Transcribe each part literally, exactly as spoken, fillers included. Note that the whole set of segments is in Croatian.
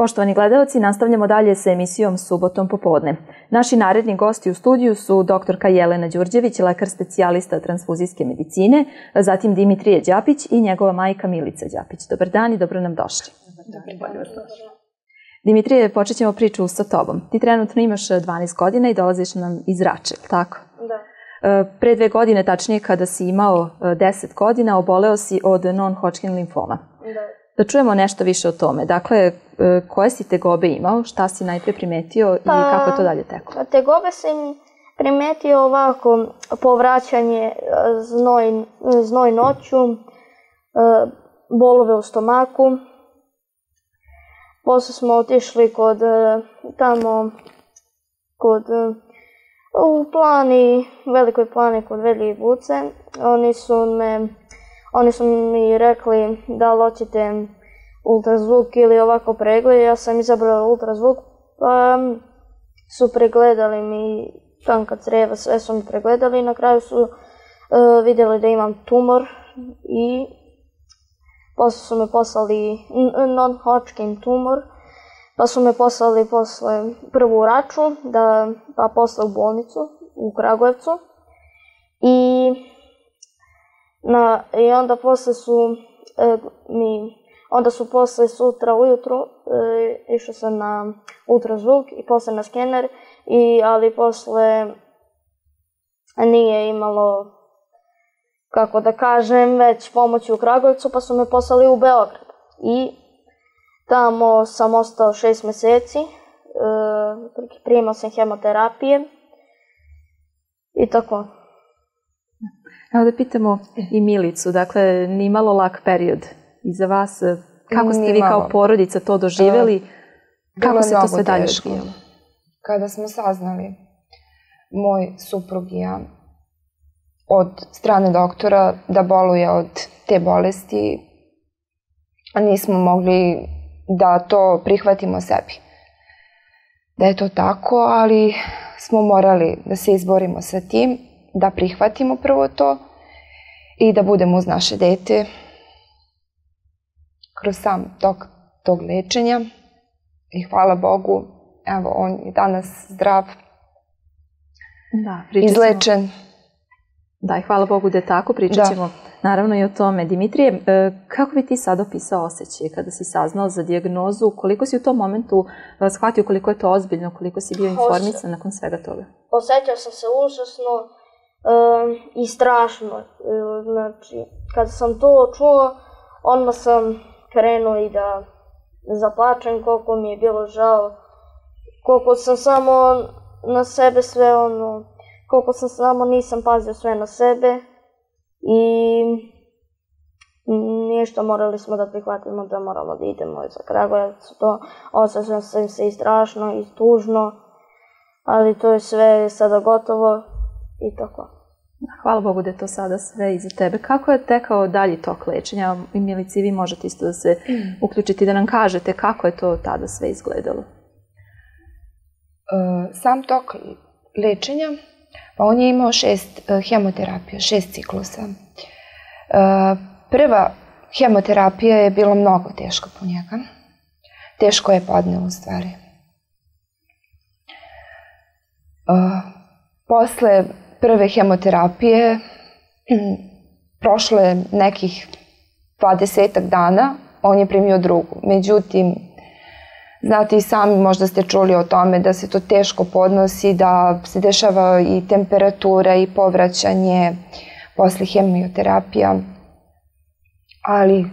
Poštovani gledalci, nastavljamo dalje sa emisijom Subotom popodne. Naši naredni gosti u studiju su doktorka Jelena Đurđević, lekar specijalista transfuzijske medicine, zatim Dimitrije Đapić i njegova majka Milica Đapić. Dobar dan i dobro nam došli. Dobar dan. Dimitrije, počet ćemo priču sa tobom. Ti trenutno imaš dvanaest godina i dolaziš nam iz Rače, tako? Da. Pre dve godine, tačnije kada si imao deset godina, oboleo si od non-Hodgkin limfoma. Da. Da čujemo nešto više o tome. Dakle, koje si tegobe imao, šta si najpre primetio i kako je to dalje teklo? Tegobe sam primetio ovako, povraćanje znoj noću, bolove u stomaku. Posle smo otišli kod tamo, kod u plani, Velikoj Plani, kod Velje Vuce. Oni su me... Oni su mi rekli da li hoćete ultrazvuk ili ovako pregled. Ja sam izabrala ultrazvuk, pa su pregledali mi tanka creva, sve su mi pregledali i na kraju su vidjeli da imam tumor i posle su me poslali non-Hodgkin tumor, pa su me poslali prvo u Raču, pa posle u bolnicu u Kragujevcu. I onda posle su mi, onda su posle sutra ujutru išao sam na ultrazvuk i posle na skener, ali posle nije imalo, kako da kažem, već pomoći u Kragujevcu, pa su me poslali u Beograd. I tamo sam ostao šest meseci, primao sam hemoterapije i tako. Evo da pitamo i Milicu, dakle, nimalo lak period iza vas, kako ste vi kao porodica to doživjeli, kako se to sve dalje odvijalo? Kada smo saznali, moj suprug i ja, od strane doktora da boluje od te bolesti, nismo mogli da to prihvatimo sebi. Da je to tako, ali smo morali da se izborimo sa tim, da prihvatimo prvo to i da budemo uz naše dete kroz sam tok tog lečenja. I hvala Bogu, evo, on je danas zdrav, izlečen. Da, i hvala Bogu da je tako, pričat ćemo naravno i o tome. Dimitrije, kako bi ti sad opisao osjećaj kada si saznao za dijagnozu? Koliko si u tom momentu shvatio koliko je to ozbiljno, koliko si bio informisan nakon svega toga? Osjećao sam se užasno i strašno. Znači, kada sam to čuo, odmah sam krenuo i da zaplačem, koliko mi je bilo žao, koliko sam samo na sebe sve, ono, koliko sam samo nisam pazio sve na sebe i nešto morali smo da prihvatimo da moramo da idemo za Kragujevac, to osjećam sam se i strašno i tužno, ali to je sve sada gotovo. I tako. Hvala Bogu da je to sada sve iza tebe. Kako je tekao dalji tok lečenja? I Milici, vi možete isto da se uključite i da nam kažete kako je to tada sve izgledalo. Sam tok lečenja, pa on je imao šest hemoterapija, šest ciklusa. Prva hemoterapija je bila mnogo teška po njega. Teško je podneo u stvari. Posle prve hemoterapije prošlo je nekih dvadesetak dana, on je primio drugu. Međutim, znate i sami, možda ste čuli o tome da se to teško podnosi, da se dešava i temperatura i povraćanje posle hemioterapija. Ali,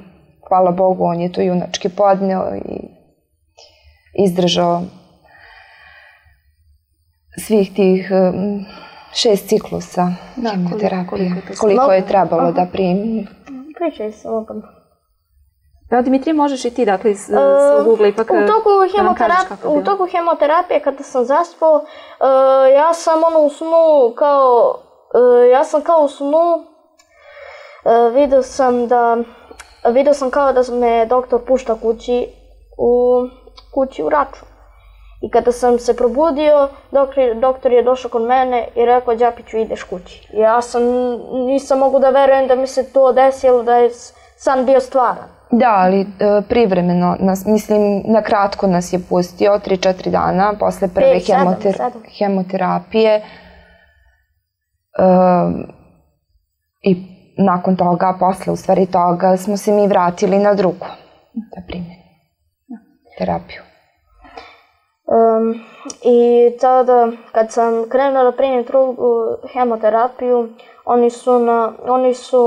hvala Bogu, on je to junački podneo i izdržao svih tih šest ciklusa hemoterapije, koliko je trebalo da primim. Pričaj se ovom. Dimitrije, možeš i ti, dakle, iz svog ugla ipak da nam kažeš kako je bilo? U toku hemoterapije, kada sam zaspao, ja sam ono u snu, kao, ja sam kao u snu, vidio sam da, vidio sam kao da me doktor pušta kući u, kući u Raču. I kada sam se probudio, doktor je došao kod mene i rekao, Đapiću, ideš kući. Ja sam, nisam mogu da verujem da mi se to desilo, da je san bio stvaran. Da, ali privremeno, mislim, na kratko nas je pustio, tri do četiri dana posle prve hemoterapije i nakon toga, posle u stvari toga, smo se mi vratili na drugu, da primjenu, terapiju. I tada, kad sam krenula da primim drugu hemoterapiju, oni su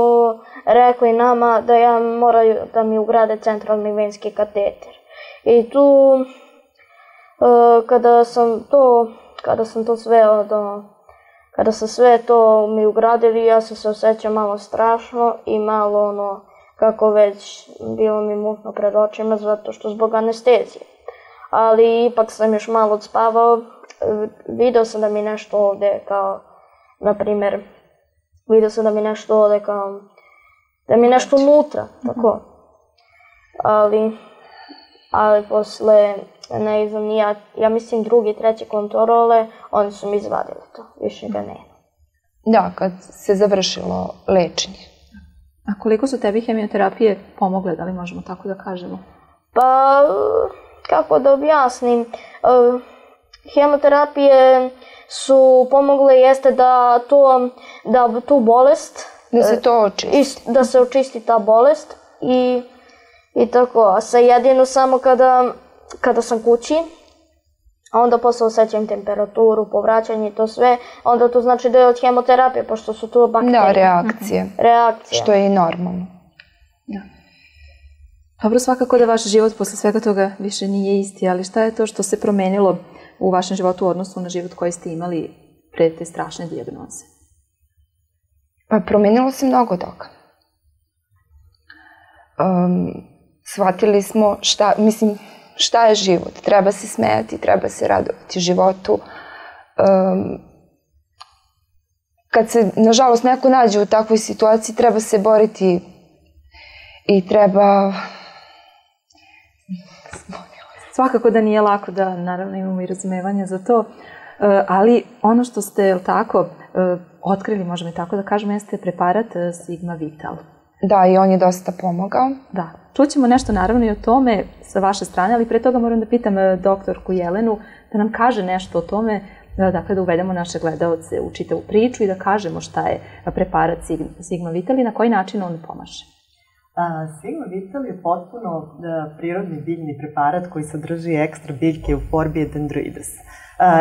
rekli nama da ja moraju da mi ugrade centralni venski kateter. I tu, kada sam to, kada sam to sve, kada sam sve to mi ugradili, ja sam se osjećao malo strašno i malo ono, kako već, bilo mi mutno pred očima, zato što zbog anestezije. Ali ipak sam još malo odspavao, vidio sam da mi nešto ovde kao, na primer, vidio sam da mi nešto ovde kao, da mi nešto unutra, tako. Ali, ali posle, ne znam, nija, ja mislim drugi, treći kontrole, oni su mi izvadili to, više ga nema. Da, kad se završilo lečenje. A koliko su tebi hemioterapije pomogle, da li možemo tako da kažemo? Pa, kako da objasnim, hemoterapije su pomogle jeste da tu bolest, da se očisti ta bolest i tako, a jedino samo kada sam kući, a onda posle osjećam temperaturu, povraćanje i to sve, onda to znači da je od hemoterapije, pošto su tu bakterije. Da, reakcije, što je i normalno. Dobro, svakako da vaš život posle svega toga više nije isti, ali šta je to što se promenilo u vašem životu u odnosu na život koji ste imali pred te strašne dijagnoze? Pa promenilo se mnogo toga. Shvatili smo šta, mislim, šta je život. Treba se smejati, treba se radovati životu. Kad se, nažalost, neko nađe u takvoj situaciji, treba se boriti i treba... Svakako da nije lako, da naravno imamo i razumevanja za to, ali ono što ste, jel tako, otkrili, možemo i tako da kažemo, jeste preparat Sigma Vital. Da, i on je dosta pomogao. Da, čućemo nešto naravno i o tome sa vaše strane, ali pre toga moram da pitam doktorku Jelenu da nam kaže nešto o tome, dakle da uvedemo naše gledalce u čitavu priču i da kažemo šta je preparat Sigma Vital i na koji način on pomaže. Sigma Vital je potpuno prirodni biljni preparat koji sadrži ekstrakt biljke Euphorbia dendroides.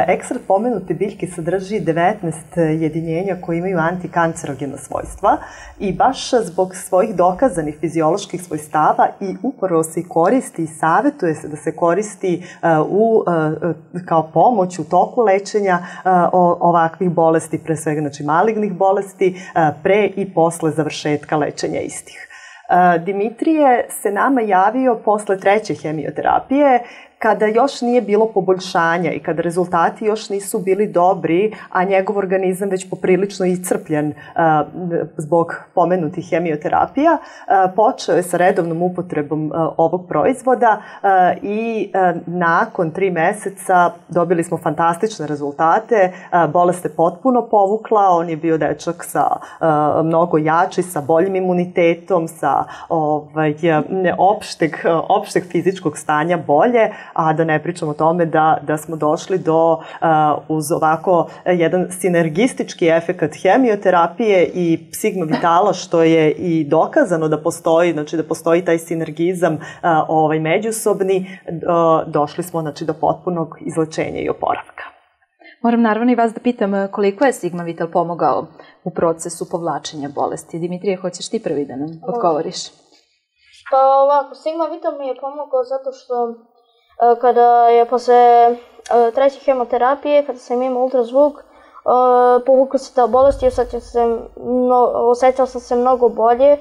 Ekstrakt pomenute biljke sadrži devetnaest jedinjenja koje imaju antikancerogena svojstva i baš zbog svojih dokazanih fizioloških svojstava i upravo se koristi i savjetuje se da se koristi kao pomoć u toku lečenja ovakvih bolesti, pre svega znači malignih bolesti, pre i posle završetka lečenja istih. Dimitrije se nama javio posle treće hemioterapije, kada još nije bilo poboljšanja i kada rezultati još nisu bili dobri, a njegov organizam već poprilično iscrpljen zbog pomenutih hemioterapija, počeo je sa redovnom upotrebom ovog proizvoda i nakon tri meseca dobili smo fantastične rezultate, bolest je potpuno povukla, on je bio dečak sa mnogo jači, sa boljim imunitetom, sa opšteg fizičkog stanja bolje, a da ne pričam o tome da smo došli do, uz ovako jedan sinergistički efekat hemioterapije i Sigma Vitala, što je i dokazano da postoji, znači da postoji taj sinergizam međusobni, došli smo do potpunog izlečenja i oporavka. Moram naravno i vas da pitam koliko je Sigma Vital pomogao u procesu povlačenja bolesti. Dimitrije, hoćeš ti prvi da nam odgovoriš? Pa ovako, Sigma Vital mi je pomogao zato što kada je posle treće hemoterapije, kada sam imao ultrazvuk, povukla se ta bolest i osjećao sam se mnogo bolje.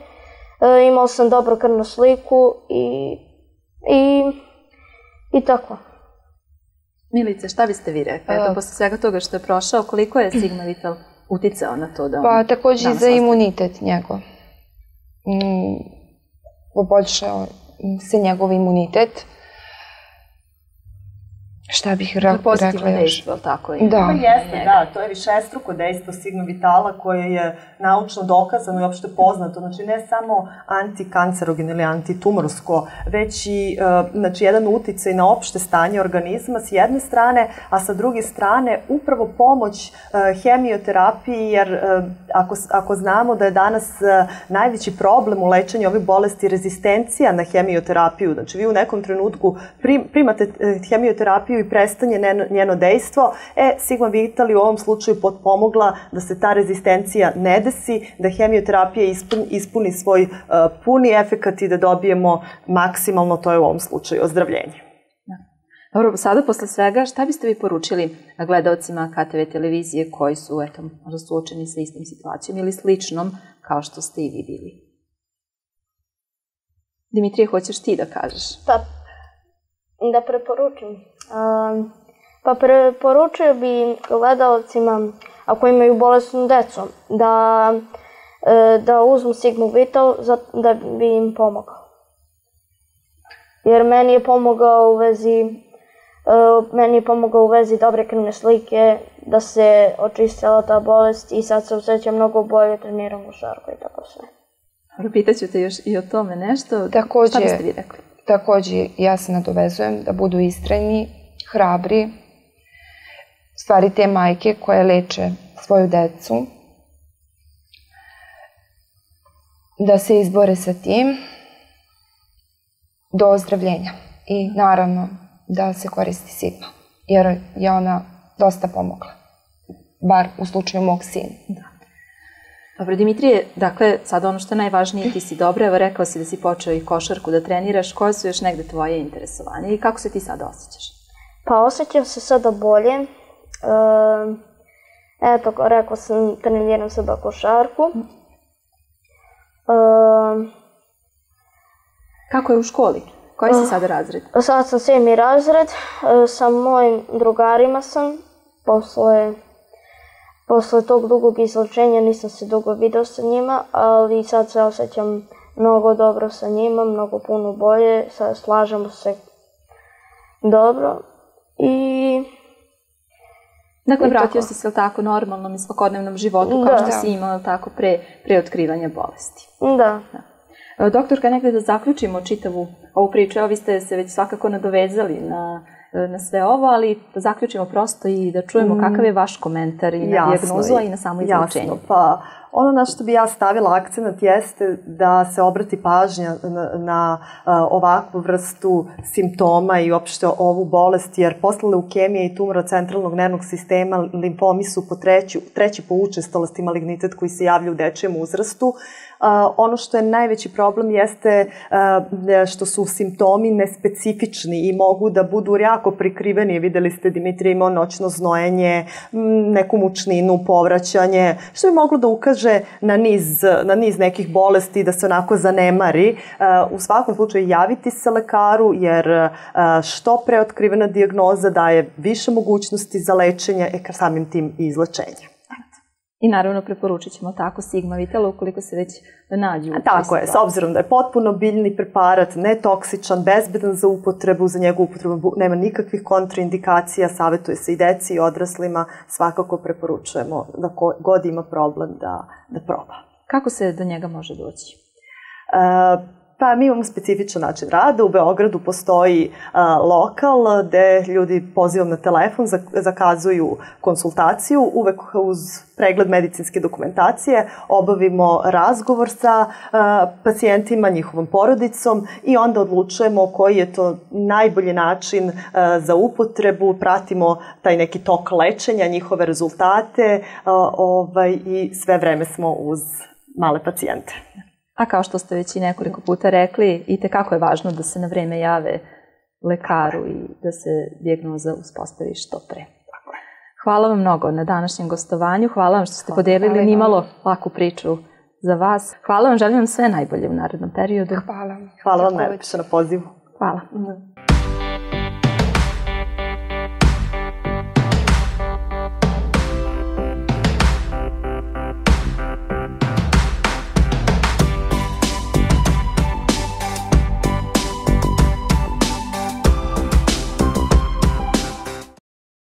Imao sam dobru krvnu sliku i tako. Milice, šta biste vi rekli? Eto, posle svega toga što je prošao, koliko je Sigma Vital uticao na to? Pa takođe i za imunitet njegov. Poboljšao se njegov imunitet. šta bih rekla još? Pozitivno dejstvo, ali tako je. Da. Da, to je višestruko dejstvo Sigma Vitala koje je naučno dokazano i uopšte poznato. Znači, ne samo antikancerogeno ili antitumorsko, već i jedan uticaj na opšte stanje organizma s jedne strane, a sa druge strane upravo pomoć hemioterapiji, jer ako znamo da je danas najveći problem u lečenju ove bolesti rezistencija na hemioterapiju, znači vi u nekom trenutku primate hemioterapiju i prestane njeno dejstvo, e, Sigma Vital je u ovom slučaju potpomogla da se ta rezistencija ne desi, da hemioterapija ispuni svoj puni efekat i da dobijemo maksimalno, to je u ovom slučaju, ozdravljenje. Dobro, sada posle svega, šta biste vi poručili gledalcima K T V televizije koji su, eto, suočeni sa istom situacijom ili sličnom, kao što ste i vi bili? Dimitrije, hoćeš ti da kažeš? Pa, da preporučim. Pa preporučio bi gledalcima, ako imaju bolesnu decu, da uzmu Sigma Vital da bi im pomogao. Jer meni je pomogao u vezi, meni je pomogao u vezi dobre krvne slike, da se očistila ta bolest i sad se osjećam mnogo bolje, treniram u šarku i tako sve. Pitaću te još i o tome nešto, šta biste vi rekli? Takođe, ja se nadovezujem da budu istrajni, hrabri, stvari te majke koje leče svoju decu, da se izbore sa tim, do ozdravljenja i naravno da se koristi Sigma, jer je ona dosta pomogla, bar u slučaju mog sina. Dobro, Dimitrije, dakle, sad ono što je najvažnije, ti si dobra, evo rekao si da si počeo i košarku da treniraš, koje su još negde tvoje interesovanje i kako se ti sad osjećaš? Pa osjećam se sada bolje, eto, rekao sam, treniram sada košarku. Kako je u školi? Koji si sada razred? Sada sam sedmi razred, sa mojim drugarima sam, posle... Posle tog dugog izlečenja nisam se dugo video sa njima, ali sad se osjećam mnogo dobro sa njima, mnogo puno bolje, slažemo se dobro i... Dakle, vratio si se, jel tako, normalnom i svakodnevnom životu, kao što si imao, jel tako, pre otkrivanja bolesti. Da. Doktorka, negde da zaključimo čitavu ovu priču, evo vi ste se već svakako nadovezali na... na sve ovo, ali da zaključimo prosto i da čujemo kakav je vaš komentar i na dijagnozu, a i na samo izlečenje. Jasno, pa ono na što bi ja stavila akcenat jeste da se obrati pažnja na ovakvu vrstu simptoma i uopšte ovu bolest, jer posle leukemije i tumora centralnog nervnog sistema limfomi su po treći po učestalosti malignitet koji se javlja u dečijem uzrastu. Ono što je najveći problem jeste što su simptomi nespecifični i mogu da budu jako prikriveni. Videli ste, Dimitrije imao noćno znojenje, neku mučninu, povraćanje, što bi moglo da ukaže na niz nekih bolesti da se onako zanemari. U svakom slučaju javiti se lekaru, jer što pre otkrivena dijagnoza daje više mogućnosti za lečenje, samim tim i izlečenje. I naravno preporučit ćemo tako Sigma Vital ukoliko se već nađu. Tako je, s obzirom da je potpuno biljni preparat, netoksičan, bezbedan za upotrebu, za njegovu upotrebu nema nikakvih kontraindikacija, savjetuje se i deci i odraslima, svakako preporučujemo da ko god ima problem da proba. Kako se do njega može doći? Pa mi imamo specifičan način rada. U Beogradu postoji lokal gde ljudi pozivom na telefon zakazuju konsultaciju. Uvek uz pregled medicinske dokumentacije obavimo razgovor sa pacijentima, njihovom porodicom i onda odlučujemo koji je to najbolji način za upotrebu. Pratimo taj neki tok lečenja, njihove rezultate i sve vreme smo uz male pacijente. A kao što ste već i nekoliko puta rekli, i tekako je važno da se na vreme jave lekaru i da se dijagnoza uspostavi što pre. Hvala vam mnogo na današnjem gostovanju, hvala vam što ste podelili nimalo laku priču za vas. Hvala vam, želim vam sve najbolje u narednom periodu. Hvala vam. Hvala vam najlepše na pozivu. Hvala.